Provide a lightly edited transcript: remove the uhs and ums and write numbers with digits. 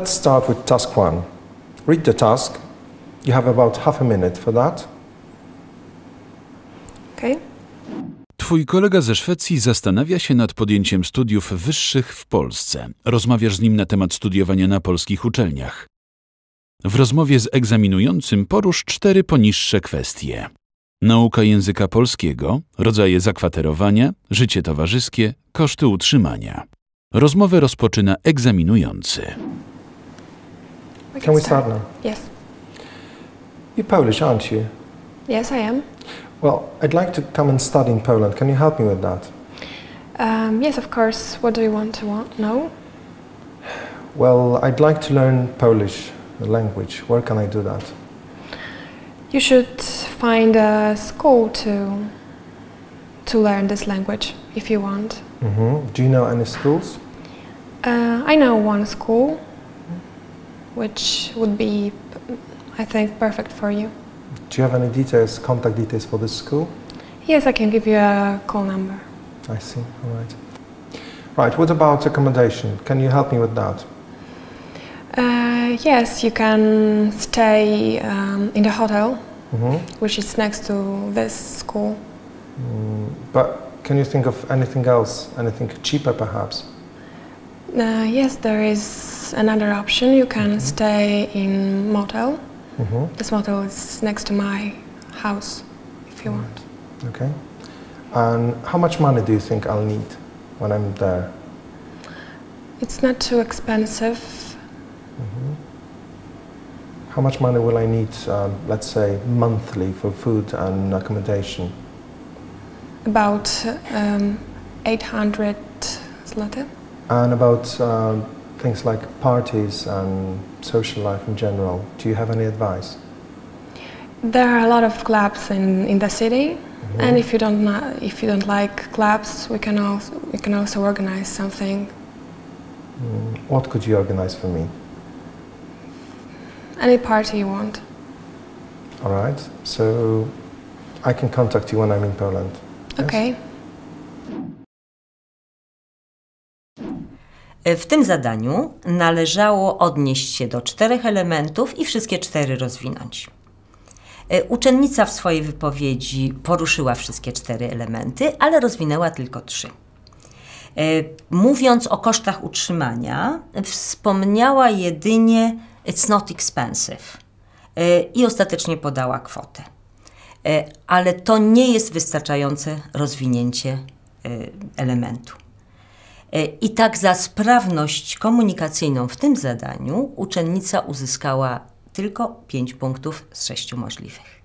Let's start with task one. Read the task. You have about half a minute for that. Okay. Twój kolega ze Szwecji zastanawia się nad podjęciem studiów wyższych w Polsce. Rozmawiasz z nim na temat studiowania na polskich uczelniach. W rozmowie z egzaminującym porusz 4 poniższe kwestie. Nauka języka polskiego, rodzaje zakwaterowania, życie towarzyskie, koszty utrzymania. Rozmowę rozpoczyna egzaminujący. Can we start now? Yes. You're Polish, aren't you? Yes, I am. Well, I'd like to come and study in Poland. Can you help me with that? Yes, of course. What do you want to know? Well, I'd like to learn Polish, the language. Where can I do that? You should find a school to learn this language, if you want. Mm-hmm. Do you know any schools? I know one school, which would be, I think, perfect for you. Do you have any details, contact details for this school? Yes, I can give you a call number. I see, all right. Right, what about accommodation? Can you help me with that? Yes, you can stay in the hotel, which is next to this school. But can you think of anything else, anything cheaper perhaps? Yes, there is another option. You can stay in motel. This motel is next to my house, if you want. Okay. And how much money do you think I'll need when I'm there? It's not too expensive. How much money will I need, let's say, monthly for food and accommodation? About 800 zloty. And about things like parties and social life in general. Do you have any advice? There are a lot of clubs in the city, and if you don't like clubs, we can also organize something. What could you organize for me? Any party you want. All right. So I can contact you when I'm in Poland. Yes? Okay. W tym zadaniu należało odnieść się do 4 elementów i wszystkie 4 rozwinąć. Uczennica w swojej wypowiedzi poruszyła wszystkie 4 elementy, ale rozwinęła tylko 3. Mówiąc o kosztach utrzymania, wspomniała jedynie "it's not expensive" i ostatecznie podała kwotę. Ale to nie jest wystarczające rozwinięcie elementu. I tak za sprawność komunikacyjną w tym zadaniu uczennica uzyskała tylko 5 punktów z 6 możliwych.